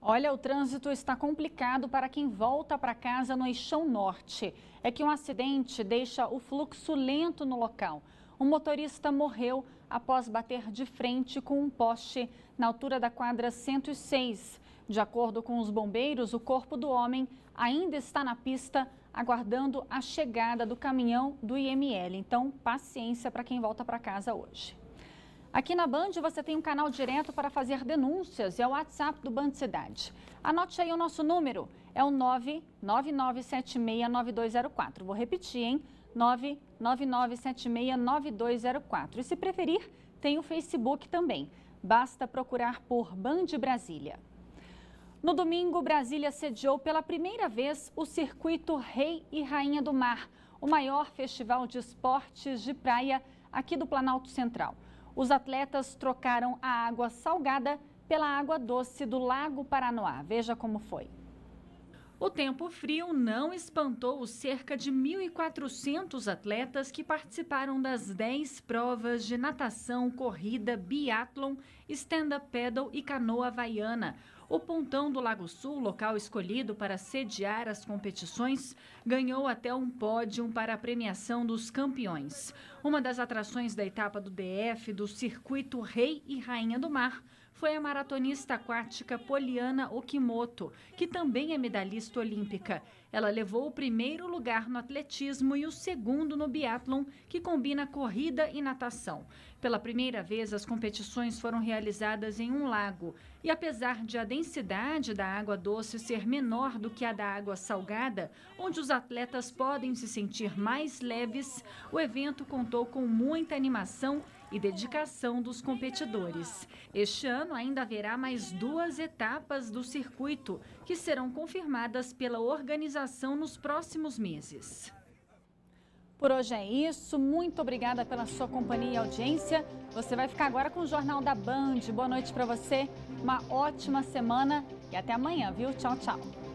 Olha, o trânsito está complicado para quem volta para casa no Eixão Norte. É que um acidente deixa o fluxo lento no local. Um motorista morreu após bater de frente com um poste na altura da quadra 106. De acordo com os bombeiros, o corpo do homem ainda está na pista, aguardando a chegada do caminhão do IML. Então, paciência para quem volta para casa hoje. Aqui na Band você tem um canal direto para fazer denúncias, é o WhatsApp do Band Cidade. Anote aí o nosso número, é o 999769204. Vou repetir, hein? 999769204. E se preferir, tem o Facebook também. Basta procurar por Band Brasília. No domingo, Brasília sediou pela primeira vez o Circuito Rei e Rainha do Mar, o maior festival de esportes de praia aqui do Planalto Central. Os atletas trocaram a água salgada pela água doce do Lago Paranoá. Veja como foi. O tempo frio não espantou os cerca de 1.400 atletas que participaram das 10 provas de natação, corrida, biatlon, stand-up paddle e canoa havaiana. O Pontão do Lago Sul, local escolhido para sediar as competições, ganhou até um pódio para a premiação dos campeões. Uma das atrações da etapa do DF do Circuito Rei e Rainha do Mar foi a maratonista aquática Poliana Okimoto, que também é medalhista olímpica. Ela levou o primeiro lugar no atletismo e o segundo no biatlon, que combina corrida e natação. Pela primeira vez, as competições foram realizadas em um lago. E apesar de a densidade da água doce ser menor do que a da água salgada, onde os atletas podem se sentir mais leves, o evento contou com muita animação e dedicação dos competidores. Este ano ainda haverá mais 2 etapas do circuito, que serão confirmadas pela organização nos próximos meses. Por hoje é isso, muito obrigada pela sua companhia e audiência. Você vai ficar agora com o Jornal da Band. Boa noite para você, uma ótima semana e até amanhã, viu? Tchau, tchau.